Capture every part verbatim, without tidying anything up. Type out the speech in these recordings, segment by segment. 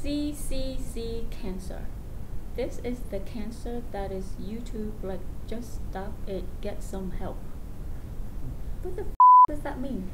C C C cancer. This is the cancer that is YouTube like, just stop it, get some help. What the f does that mean?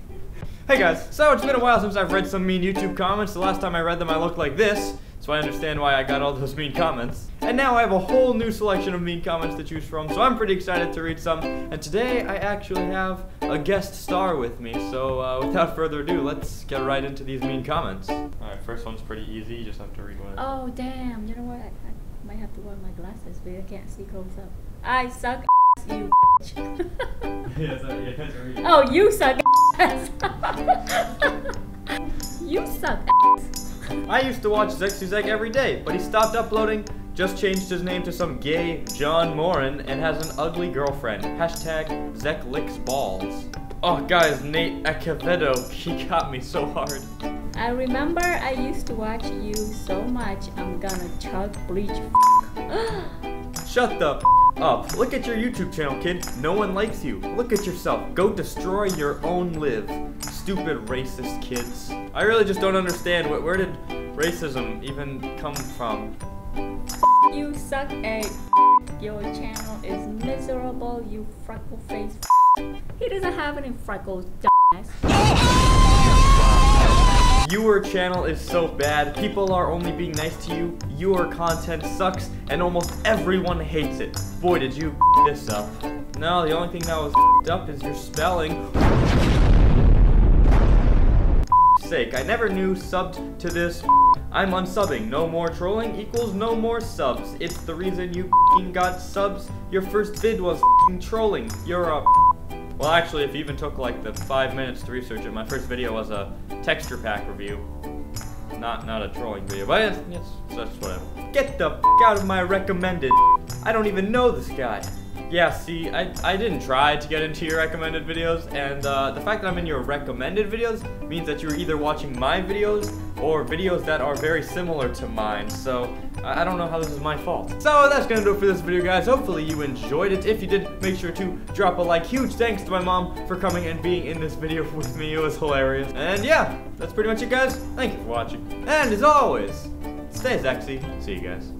Hey guys, so it's been a while since I've read some mean YouTube comments. The last time I read them I looked like this, so I understand why I got all those mean comments. And now I have a whole new selection of mean comments to choose from, so I'm pretty excited to read some. And today I actually have a guest star with me, so uh, without further ado, let's get right into these mean comments. Alright, first one's pretty easy, you just have to read one. Oh damn, you know what? I, I might have to wear my glasses, but I can't see close up. I suck ass, you bitch. Yeah, so, yeah, that's really good. Oh, you suck ass. You suck ass. I used to watch Zexy Zek every day, but he stopped uploading, just changed his name to some gay John Moran, and has an ugly girlfriend. Hashtag Zek licks balls. Oh guys, Nate Akevedo, he got me so hard. I remember I used to watch you so much, I'm gonna chug bleach f Shut the f up. Look at your YouTube channel, kid. No one likes you. Look at yourself. Go destroy your own live. Stupid racist kids. I really just don't understand. What, where did racism even come from? You suck a your channel is miserable, you freckle face. He doesn't have any freckles, dumbass. Your channel is so bad. People are only being nice to you. Your content sucks and almost everyone hates it. Boy, did you this up. No, the only thing that was up is your spelling. Sake. I never knew subbed to this. I'm unsubbing. No more trolling equals no more subs. It's the reason you got subs. Your first vid was trolling. You're a well, actually, if you even took like the five minutes to research it, my first video was a texture pack review, not not a trolling video. But it's, it's that's whatever. Get the out of my recommended. I don't even know this guy. Yeah, see, I, I didn't try to get into your recommended videos, and uh, the fact that I'm in your recommended videos means that you're either watching my videos or videos that are very similar to mine, so I don't know how this is my fault. So that's gonna do it for this video, guys. Hopefully you enjoyed it. If you did, make sure to drop a like. Huge thanks to my mom for coming and being in this video with me. It was hilarious. And yeah, that's pretty much it, guys. Thank you for watching. And as always, stay sexy. See you guys.